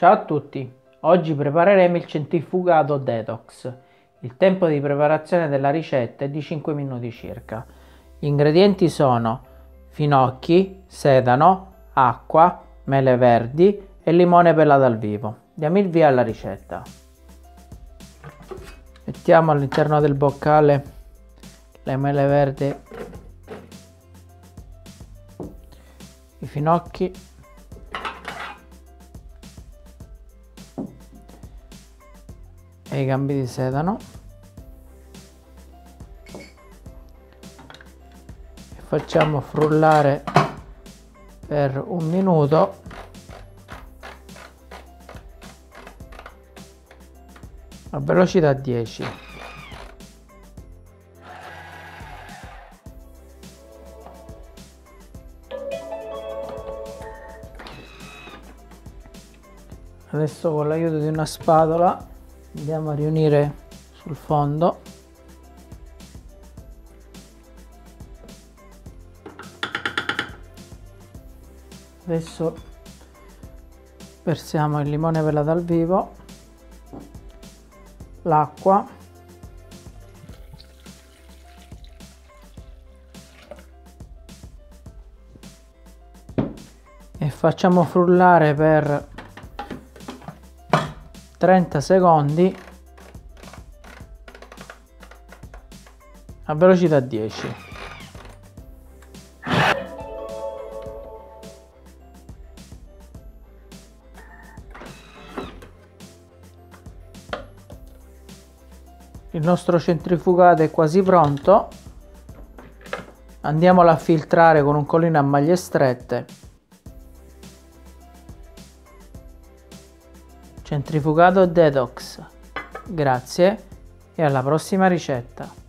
Ciao a tutti, oggi prepareremo il centrifugato detox. Il tempo di preparazione della ricetta è di 5 minuti circa. Gli ingredienti sono finocchi, sedano, acqua, mele verdi e limone pelato al vivo. Diamo il via alla ricetta. Mettiamo all'interno del boccale le mele verdi, i finocchi, e i gambi di sedano e facciamo frullare per un minuto a velocità 10. Adesso con l'aiuto di una spatola andiamo a riunire sul fondo . Adesso versiamo il limone pelato al vivo, l'acqua, e facciamo frullare per 30 secondi a velocità 10. Il nostro centrifugato è quasi pronto. Andiamolo a filtrare con un colino a maglie strette. Centrifugato detox. Grazie e alla prossima ricetta.